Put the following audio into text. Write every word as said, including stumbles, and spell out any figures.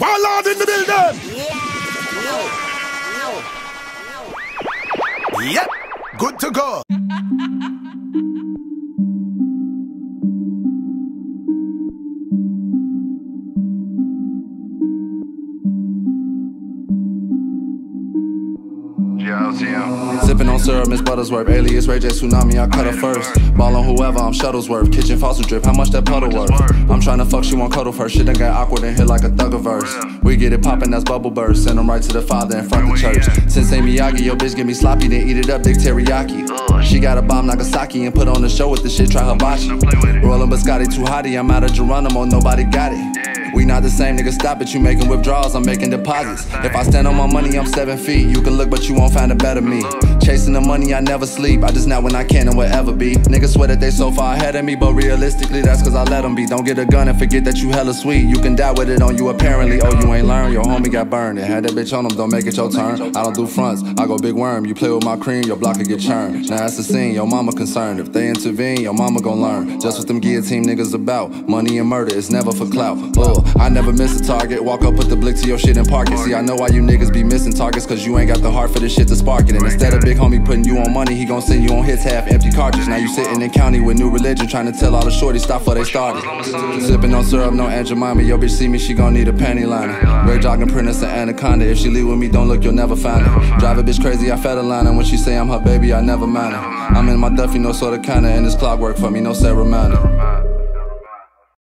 Warlord in the building! Yeah. Yep, good to go. Sipping on syrup, Miss Buttersworth, alias Ray J.Tsunami, I cut her first. Ball on whoever, I'm Shuttlesworth, kitchen faucet drip, how much that puddle worth? I'm trying to fuck, she won't cuddle first, shit done got awkward and hit like a thuggerverse. We get it poppin', that's bubble burst, send them right to the father in front of church. Sensei Miyagi, yo bitch get me sloppy, then eat it up, dick teriyaki. She got a bomb Nagasaki and put on the show with the shit, try hibachi. Rollin' biscotti too hotty, I'm out of Geronimo, nobody got it. We not the same, nigga, stop it. You making withdrawals, I'm making deposits. If I stand on my money, I'm seven feet. You can look, but you won't find a better me. Chasing the money, I never sleep. I just not when I can and whatever be. Niggas swear that they so far ahead of me, but realistically, that's cause I let them be. Don't get a gun and forget that you hella sweet. You can die with it on you apparently. Oh, you ain't learned, your homie got burned. It had that bitch on him, don't make it your turn. I don't do fronts, I go big worm. You play with my cream, your block will get churned. Now that's the scene, your mama concerned. If they intervene, your mama gon' learn. Just what them guillotine niggas about. Money and murder, it's never for clout. Ugh. I never miss a target. Walk up, put the blick to your shit and park it. See, I know why you niggas be missing targets, cause you ain't got the heart for this shit to spark it. And instead of big homie putting you on money, he gon' send you on hits, half empty cartridge. Now you sitting in county with new religion, trying to tell all the shorties stop before they started. Sipping on syrup, no Aunt Jemima. Yo bitch see me, she gon' need a panty liner. Red jogging princess and anaconda. If she leave with me, don't look, you'll never find her. Drive a bitch crazy, I fed a line. And when she say I'm her baby, I never mind her. I'm in my Duffy, no sorta kinda. And it's clockwork for me, no Sarah Minor.